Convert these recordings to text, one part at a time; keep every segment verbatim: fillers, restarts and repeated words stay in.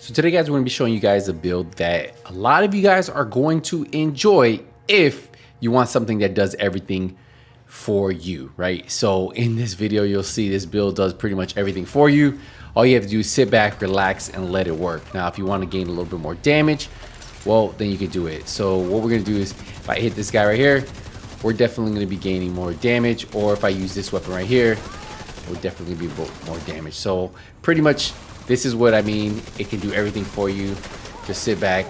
So today, guys, we're going to be showing you guys a build that a lot of you guys are going to enjoy if you want something that does everything for you, right? So in this video, you'll see this build does pretty much everything for you. All you have to do is sit back, relax, and let it work. Now, if you want to gain a little bit more damage, well, then you can do it. So what we're going to do is if I hit this guy right here, we're definitely going to be gaining more damage. Or if I use this weapon right here, we'll definitely be more damage. So pretty much this is what I mean. It can do everything for you. Just sit back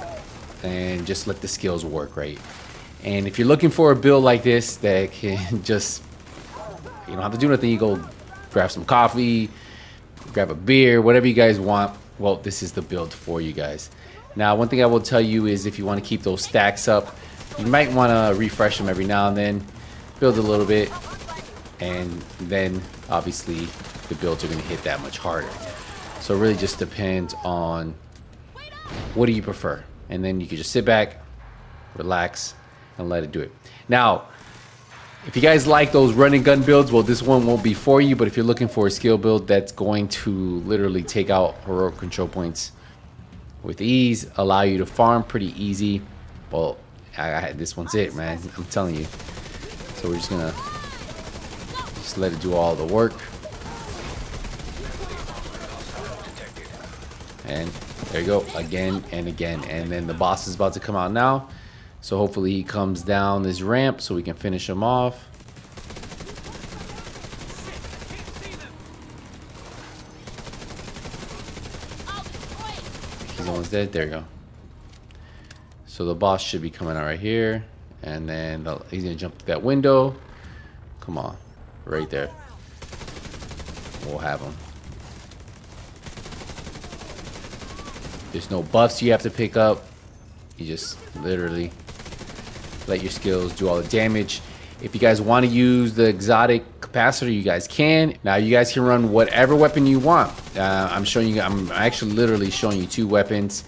and just let the skills work, right? And if you're looking for a build like this that can just, you don't have to do nothing. You go grab some coffee, grab a beer, whatever you guys want. Well, this is the build for you guys. Now, one thing I will tell you is if you want to keep those stacks up, you might want to refresh them every now and then, build a little bit, and then obviously the builds are going to hit that much harder. So it really just depends on what do you prefer. And then you can just sit back, relax, and let it do it. Now, if you guys like those run and gun builds, well, this one won't be for you. But if you're looking for a skill build that's going to literally take out heroic control points with ease, allow you to farm pretty easy, well, I, I, this one's it, man. I'm telling you. So we're just gonna just let it do all the work. And there you go, again and again. And then the boss is about to come out now. So hopefully he comes down this ramp so we can finish him off. He's almost dead. There you go. So the boss should be coming out right here. And then the, he's going to jump to that window. Come on. Right there. We'll have him. There's no buffs you have to pick up. You just literally let your skills do all the damage. If you guys want to use the exotic capacitor, you guys can. Now you guys can run whatever weapon you want. Uh, I'm showing you, I'm actually literally showing you two weapons.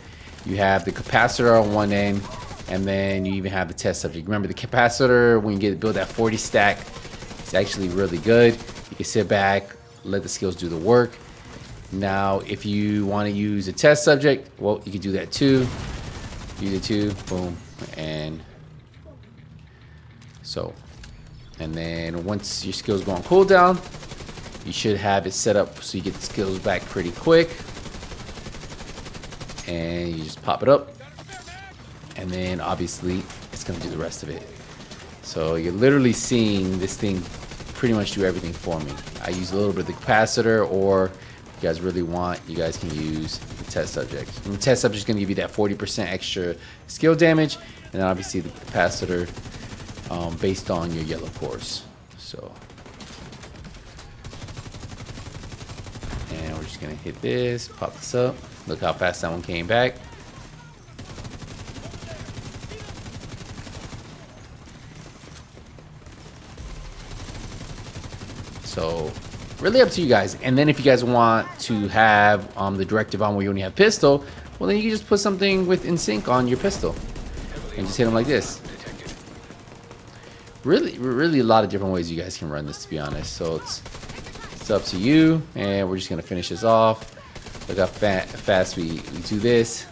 You have the capacitor on one end, and then you even have the test subject. Remember the capacitor, when you get build that forty stack, it's actually really good. You can sit back, let the skills do the work. Now, if you want to use a test subject, well, you can do that too. Use it too, boom, and so. And then once your skills go on cooldown, you should have it set up so you get the skills back pretty quick. And you just pop it up, and then obviously it's gonna do the rest of it. So you're literally seeing this thing pretty much do everything for me. I use a little bit of the capacitor, or you guys really want, you guys can use the test subject. And the test subject is going to give you that forty percent extra skill damage, and then obviously the capacitor um, based on your yellow cores. So, and we're just going to hit this, pop this up. Look how fast that one came back. So really up to you guys. And then if you guys want to have um, the directive on where you only have pistol, well, then you can just put something with in sync on your pistol and just hit them like this. Really, really a lot of different ways you guys can run this, to be honest. So it's, it's up to you. And we're just going to finish this off. Look how fa fast we, we do this.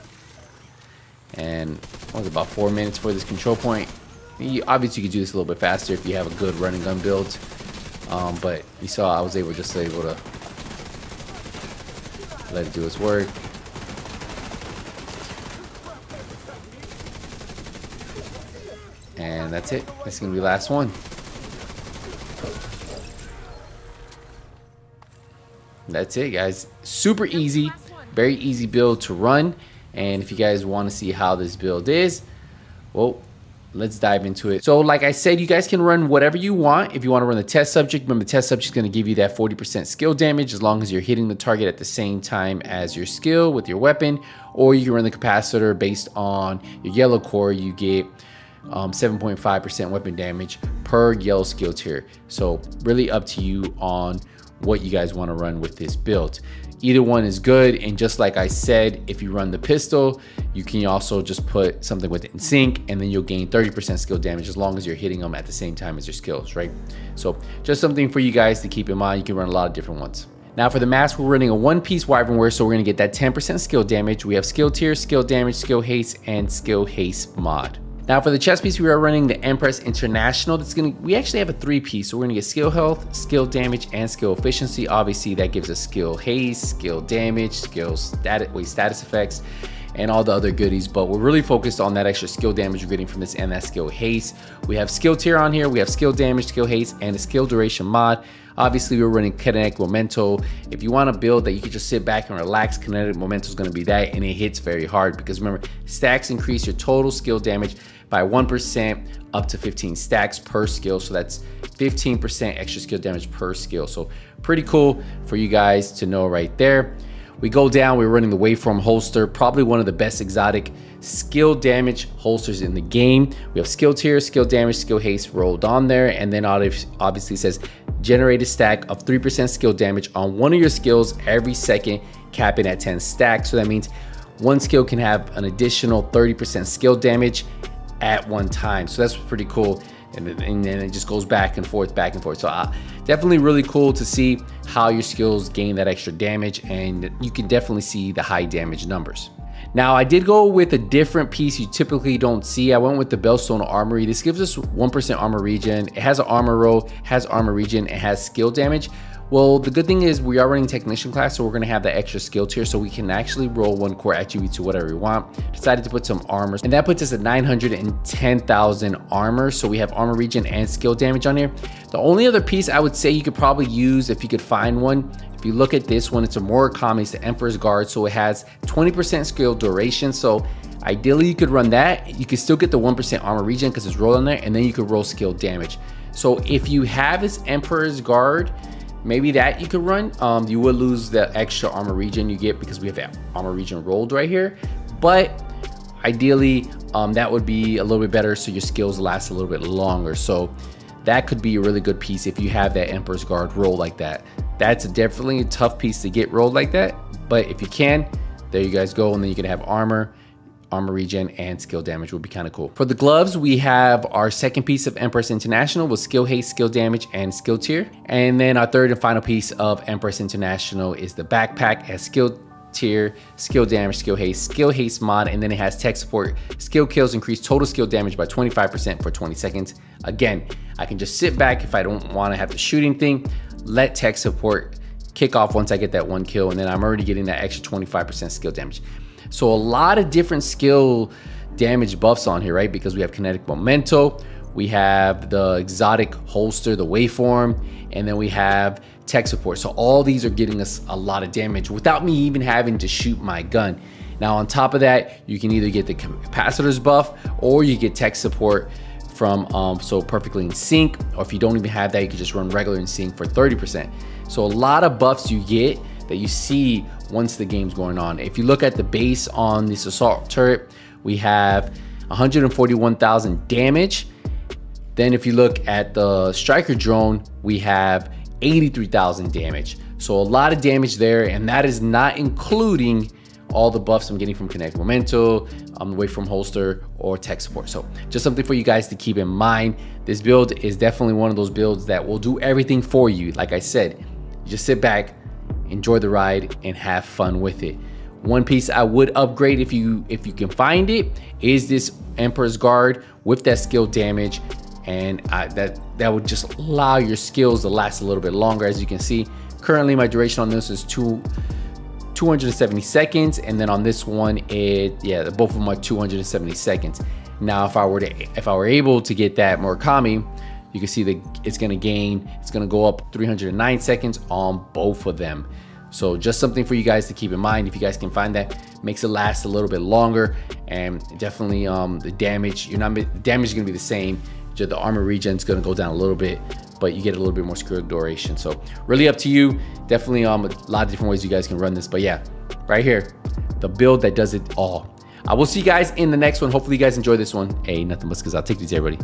And what was it, about four minutes for this control point. You, obviously, you could do this a little bit faster if you have a good run and gun build. Um, but you saw I was able just able to let it do its work. And that's it. That's going to be the last one. That's it, guys. Super easy. Very easy build to run. And if you guys want to see how this build is, well, let's dive into it. So like I said, you guys can run whatever you want. If you want to run the test subject, remember the test subject is going to give you that forty percent skill damage as long as you're hitting the target at the same time as your skill with your weapon. Or you can run the capacitor based on your yellow core. You get seven point five percent um, weapon damage per yellow skill tier. So really up to you on what you guys want to run with this build. Either one is good. And just like I said, if you run the pistol, you can also just put something with it in sync, and then you'll gain thirty percent skill damage as long as you're hitting them at the same time as your skills, right? So just something for you guys to keep in mind. You can run a lot of different ones. Now for the mask, we're running a one-piece wyvernware, so we're gonna get that ten percent skill damage. We have skill tier, skill damage, skill haste, and skill haste mod. Now for the chest piece, we are running the Empress International. That's gonna, we actually have a three-piece, so we're gonna get skill health, skill damage, and skill efficiency. Obviously, that gives us skill haste, skill damage, skill stat wait, status effects, and all the other goodies, but we're really focused on that extra skill damage we're getting from this and that skill haste. We have skill tier on here, we have skill damage, skill haste, and a skill duration mod. Obviously, we're running kinetic momentum. If you want to build that, you can just sit back and relax. Kinetic momentum is going to be that, and it hits very hard because remember, stacks increase your total skill damage by one percent up to fifteen stacks per skill. So that's fifteen percent extra skill damage per skill. So pretty cool for you guys to know right there. We go down, we're running the waveform holster, probably one of the best exotic skill damage holsters in the game. We have skill tier, skill damage, skill haste rolled on there, and then obviously says generate a stack of three percent skill damage on one of your skills every second, capping at ten stacks. So that means one skill can have an additional thirty percent skill damage at one time. So that's pretty cool. And then it just goes back and forth, back and forth. So uh, definitely really cool to see how your skills gain that extra damage, and you can definitely see the high damage numbers. Now I did go with a different piece you typically don't see. I went with the Bellstone Armory. This gives us one percent armor regen. It has an armor roll, has armor regen, it has skill damage. Well, the good thing is we are running technician class, so we're gonna have the extra skill tier, so we can actually roll one core attribute to whatever we want. Decided to put some armors, and that puts us at nine hundred ten thousand armor. So we have armor regen and skill damage on here. The only other piece I would say you could probably use, if you could find one, if you look at this one, it's a Murakami, it's the Emperor's Guard, so it has twenty percent skill duration. So ideally you could run that. You could still get the one percent armor regen because it's rolled on there, and then you could roll skill damage. So if you have this Emperor's Guard, maybe that you could run. Um, you would lose the extra armor regen you get because we have that armor regen rolled right here. But ideally, um, that would be a little bit better, so your skills last a little bit longer. So that could be a really good piece if you have that Emperor's Guard roll like that. That's definitely a tough piece to get rolled like that. But if you can, there you guys go. And then you can have armor, armor regen, and skill damage would be kind of cool. For the gloves, we have our second piece of Empress International with skill haste, skill damage, and skill tier. And then our third and final piece of Empress International is the backpack as skill tier, skill damage, skill haste, skill haste mod, and then it has tech support. Skill kills increase total skill damage by twenty-five percent for twenty seconds. Again, I can just sit back if I don't want to have the shooting thing, let tech support kick off once I get that one kill, and then I'm already getting that extra twenty-five percent skill damage. So a lot of different skill damage buffs on here, right? Because we have kinetic momentum, we have the exotic holster, the waveform, and then we have tech support. So all these are getting us a lot of damage without me even having to shoot my gun. Now on top of that, you can either get the capacitors buff or you get tech support from um, so perfectly in sync, or if you don't even have that, you can just run regular in sync for thirty percent. So a lot of buffs you get that you see once the game's going on. If you look at the base on this assault turret, we have one hundred forty-one thousand damage. Then if you look at the striker drone, we have eighty-three thousand damage. So a lot of damage there, and that is not including all the buffs I'm getting from kinetic momentum, um, away from holster, or tech support. So just something for you guys to keep in mind. This build is definitely one of those builds that will do everything for you. Like I said, you just sit back, enjoy the ride, and have fun with it. One piece I would upgrade if you if you can find it is this Emperor's Guard with that skill damage, and I, that that would just allow your skills to last a little bit longer. As you can see, currently my duration on this is two hundred seventy seconds, and then on this one, it yeah both of them are two hundred seventy seconds. Now if I were to if I were able to get that Murakami, you can see that it's gonna gain, it's gonna go up three hundred nine seconds on both of them. So just something for you guys to keep in mind. If you guys can find that, makes it last a little bit longer, and definitely um, the damage, you're not, the damage is gonna be the same, the armor regen is gonna go down a little bit, but you get a little bit more skill duration. So really up to you. Definitely um, a lot of different ways you guys can run this, but yeah, right here, the build that does it all. I will see you guys in the next one. Hopefully you guys enjoy this one. Hey, nothing but skills. I'll take these, everybody.